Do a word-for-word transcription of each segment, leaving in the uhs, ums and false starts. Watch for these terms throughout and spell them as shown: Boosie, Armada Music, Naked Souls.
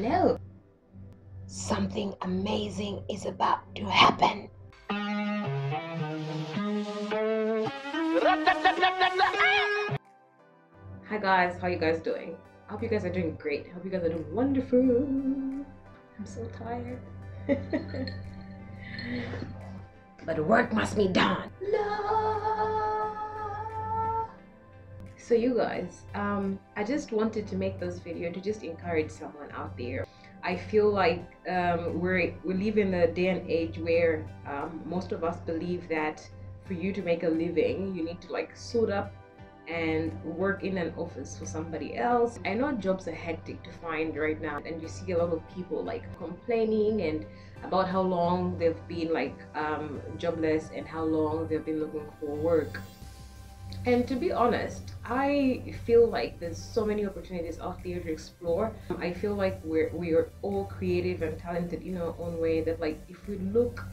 Hello. Something amazing is about to happen. Hi guys, how you guys doing? I hope you guys are doing great. I hope you guys are doing wonderful. I'm so tired. But work must be done. So you guys, um, I just wanted to make this video to just encourage someone out there. I feel like um, we're, we live in a day and age where um, most of us believe that for you to make a living, you need to like suit up and work in an office for somebody else. I know jobs are hectic to find right now, and you see a lot of people like complaining and about how long they've been like um, jobless and how long they've been looking for work. And to be honest, I feel like there's so many opportunities out there to explore. I feel like we're we are all creative and talented in our own way, that like if we look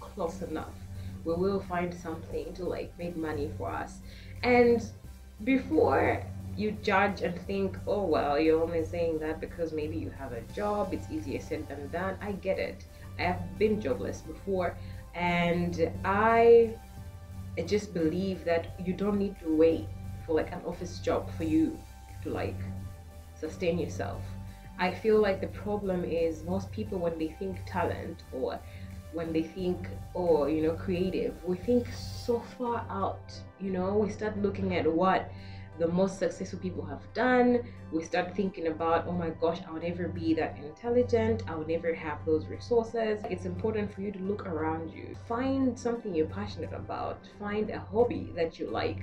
close enough, we will find something to like make money for us. And before you judge and think, oh well, you're only saying that because maybe you have a job, it's easier said than done. I get it. I have been jobless before, and I I just believe that you don't need to wait for like an office job for you to like sustain yourself. I feel like the problem is most people, when they think talent or when they think or oh, you know, creative, we think so far out. You know, we start looking at what the most successful people have done. We start thinking about, oh my gosh, I'll never be that intelligent, I'll never have those resources. It's important for you to look around you, find something you're passionate about, find a hobby that you like,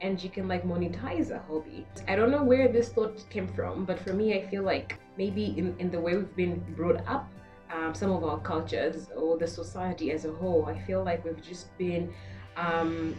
and you can like monetize a hobby. I don't know where this thought came from, but for me, I feel like maybe in, in the way we've been brought up, um, some of our cultures or the society as a whole, I feel like we've just been um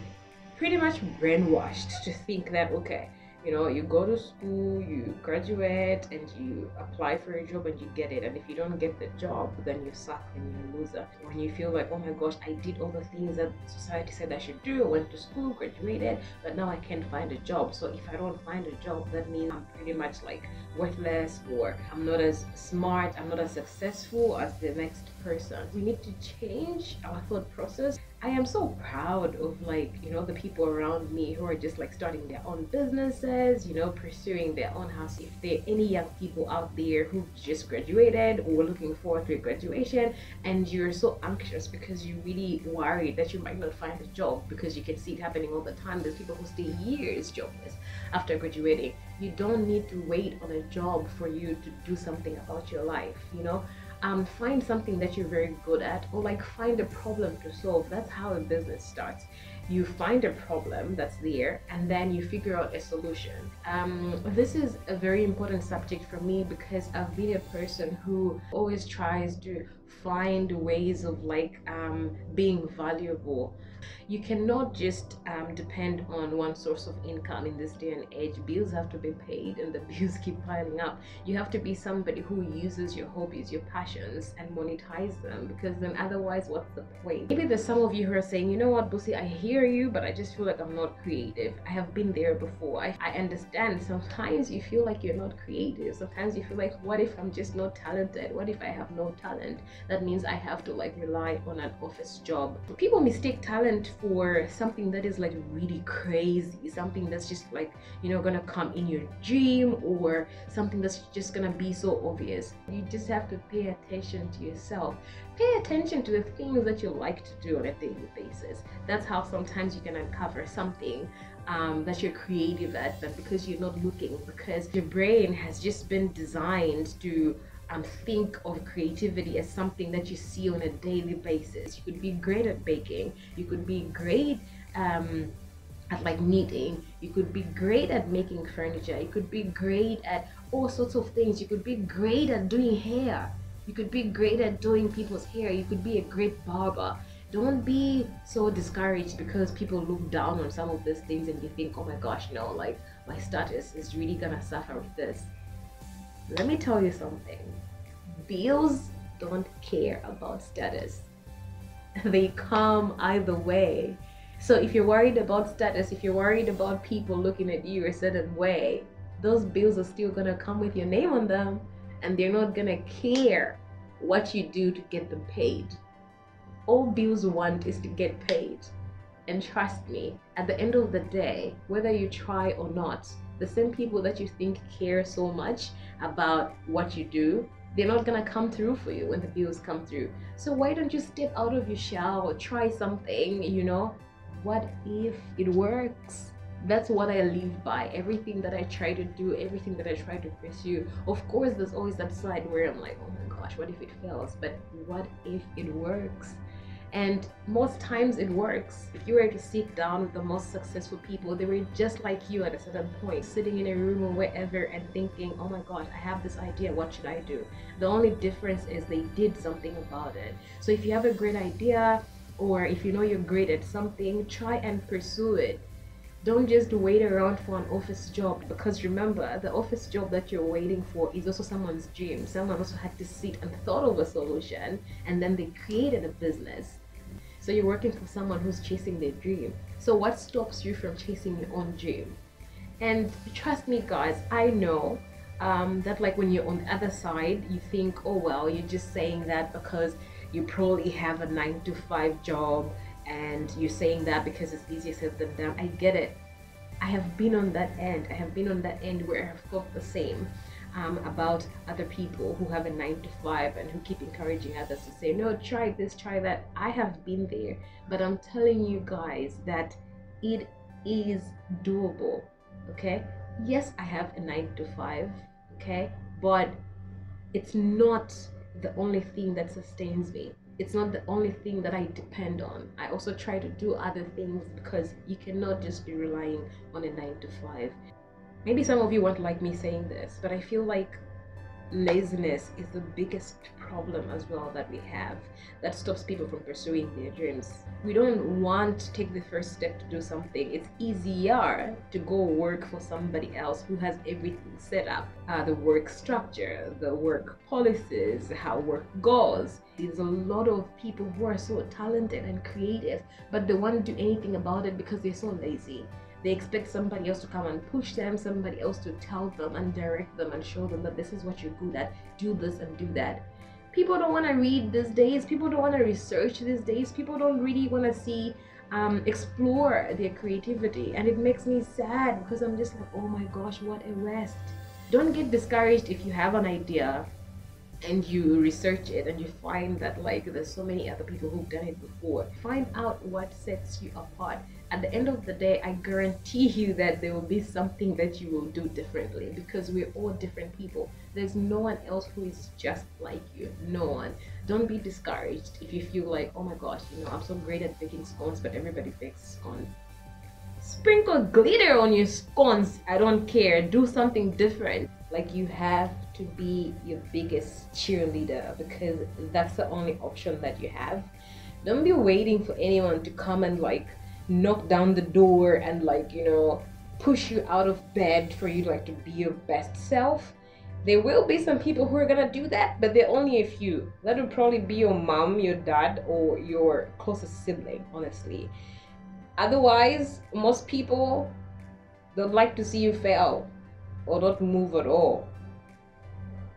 pretty much brainwashed to think that, okay, you know, you go to school, you graduate, and you apply for a job and you get it, and if you don't get the job, then you suck and you're a loser. When you feel like, oh my gosh, I did all the things that society said I should do, I went to school, graduated, but now I can't find a job, so if I don't find a job, that means I'm pretty much like worthless, or I'm not as smart, I'm not as successful as the next person. We need to change our thought process. I am so proud of like, you know, the people around me who are just like starting their own businesses, you know, pursuing their own house. If there are any young people out there who've just graduated or looking forward to a graduation, and you're so anxious because you're really worried that you might not find a job because you can see it happening all the time. There's people who stay years jobless after graduating. You don't need to wait on a job for you to do something about your life, you know. Um, find something that you're very good at, or like find a problem to solve. That's how a business starts. You find a problem that's there, and then you figure out a solution. Um, this is a very important subject for me because I've been a person who always tries to find ways of like um, being valuable. You cannot just um, depend on one source of income in this day and age. Bills have to be paid, and the bills keep piling up. You have to be somebody who uses your hobbies, your passions, and monetize them, because then otherwise, what's the point? Maybe there's some of you who are saying, you know what, Boosie, I hear you, but I just feel like I'm not creative. I have been there before. I, I understand. Sometimes you feel like you're not creative. Sometimes you feel like, what if I'm just not talented? What if I have no talent? That means I have to like rely on an office job. People mistake talent for something that is like really crazy, something that's just like, you know, gonna come in your dream, or something that's just gonna be so obvious. You just have to pay attention to yourself. Pay attention to the things that you like to do on a daily basis. That's how sometimes you can uncover something um, that you're creative at, but because you're not looking, because your brain has just been designed to Um, think of creativity as something that you see on a daily basis. You could be great at baking, you could be great um, at like knitting, you could be great at making furniture, you could be great at all sorts of things, you could be great at doing hair, you could be great at doing people's hair, you could be a great barber. Don't be so discouraged because people look down on some of these things and you think, oh my gosh, no, like my status is really gonna suffer with this. Let me tell you something. Bills don't care about status. They come either way. So if you're worried about status, if you're worried about people looking at you a certain way, those bills are still gonna come with your name on them. and they're not gonna care what you do to get them paid. All bills want is to get paid. And trust me, at the end of the day, whether you try or not, the same people that you think care so much about what you do, they're not gonna come through for you when the bills come through. So why don't you step out of your shell or try something, you know? What if it works? That's what I live by. Everything that I try to do, everything that I try to pursue. Of course, there's always that side where I'm like, oh my gosh, what if it fails? But what if it works? And most times it works. If you were to sit down with the most successful people, they were just like you at a certain point, sitting in a room or wherever and thinking, oh my gosh, I have this idea, what should I do? The only difference is they did something about it. So if you have a great idea, or if you know you're great at something, try and pursue it. Don't just wait around for an office job, because remember, the office job that you're waiting for is also someone's dream. Someone also had to sit and thought of a solution, and then they created a business. So you're working for someone who's chasing their dream. So what stops you from chasing your own dream? And trust me guys, I know um, that like when you're on the other side, you think, oh well, you're just saying that because you probably have a nine to five job, and you're saying that because it's easier said than done. I get it. I have been on that end. I have been on that end where I have thought the same um, about other people who have a nine to five and who keep encouraging others to say, no, try this, try that. I have been there, but I'm telling you guys that it is doable, okay? Yes, I have a nine to five, okay? But it's not the only thing that sustains me. It's not the only thing that I depend on. I also try to do other things, because you cannot just be relying on a nine to five. Maybe some of you won't like me saying this, but I feel like laziness is the biggest problem as well that we have that stops people from pursuing their dreams. We don't want to take the first step to do something. It's easier to go work for somebody else who has everything set up, uh, the work structure, the work policies, how work goes. There's a lot of people who are so talented and creative, but they won't do anything about it because they're so lazy. They expect somebody else to come and push them, somebody else to tell them and direct them and show them that this is what you're good at, do this and do that. People don't want to read these days, people don't want to research these days, people don't really want to see, um, explore their creativity. And it makes me sad, because I'm just like, oh my gosh, what a waste. Don't get discouraged if you have an idea and you research it and you find that like there's so many other people who've done it before. Find out what sets you apart. At the end of the day, I guarantee you that there will be something that you will do differently, because we're all different people. There's no one else who is just like you. No one. Don't be discouraged if you feel like, oh my gosh, you know, I'm so great at baking scones, but everybody bakes scones. Sprinkle glitter on your scones. I don't care. Do something different. Like, you have to be your biggest cheerleader, because that's the only option that you have. Don't be waiting for anyone to come and like knock down the door and like, you know, push you out of bed for you like to be your best self. There will be some people who are gonna do that, but there are only a few. That would probably be your mom, your dad, or your closest sibling, honestly. Otherwise, most people don't like to see you fail or not move at all.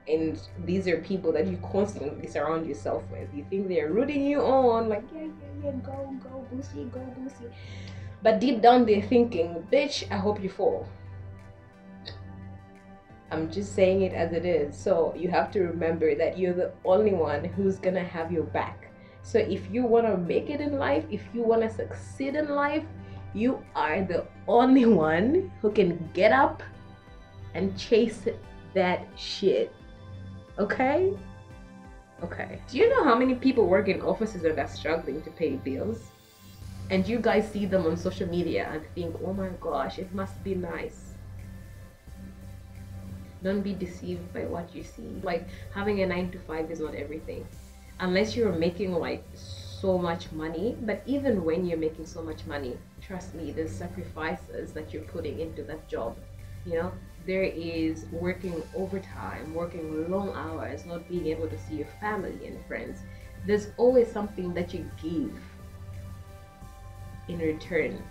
And these are people that you constantly surround yourself with. You think they're rooting you on, like, yeah, yeah, yeah, go, go, Boosie, go, Boosie. But deep down, they're thinking, bitch, I hope you fall. I'm just saying it as it is. So you have to remember that you're the only one who's gonna have your back. So if you wanna make it in life, if you wanna succeed in life, you are the only one who can get up and chase that shit. Okay? Okay. Do you know how many people work in offices that are struggling to pay bills? And you guys see them on social media and think, oh my gosh, it must be nice. Don't be deceived by what you see. Like, having a nine to five is not everything. Unless you're making like so much money. But even when you're making so much money, trust me, there's sacrifices that you're putting into that job, you know? There is working overtime, working long hours, not being able to see your family and friends. There's always something that you give in return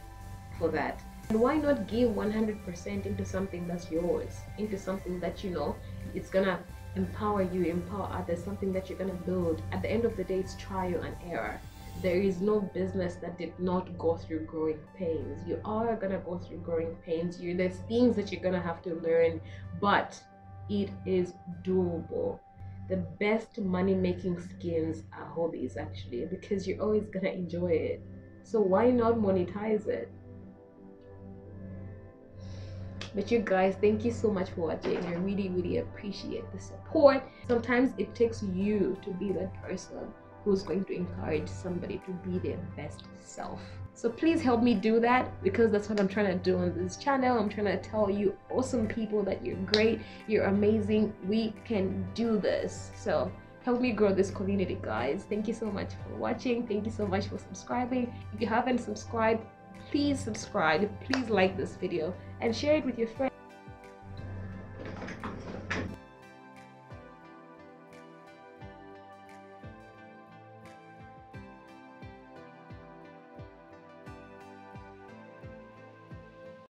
for that. And why not give one hundred percent into something that's yours, into something that you know it's gonna empower you, empower others, something that you're going to build. At the end of the day, it's trial and error. There is no business that did not go through growing pains. You are going to go through growing pains. You, there's things that you're going to have to learn, but it is doable. The best money-making skills are hobbies, actually, because you're always going to enjoy it. So why not monetize it? But you guys, thank you so much for watching. I really, really appreciate the support. Sometimes it takes you to be that person who's going to encourage somebody to be their best self. So please help me do that, because that's what I'm trying to do on this channel. I'm trying to tell you awesome people that you're great, you're amazing, we can do this. So help me grow this community, guys. Thank you so much for watching. Thank you so much for subscribing. If you haven't subscribed, please subscribe, please like this video and share it with your friends.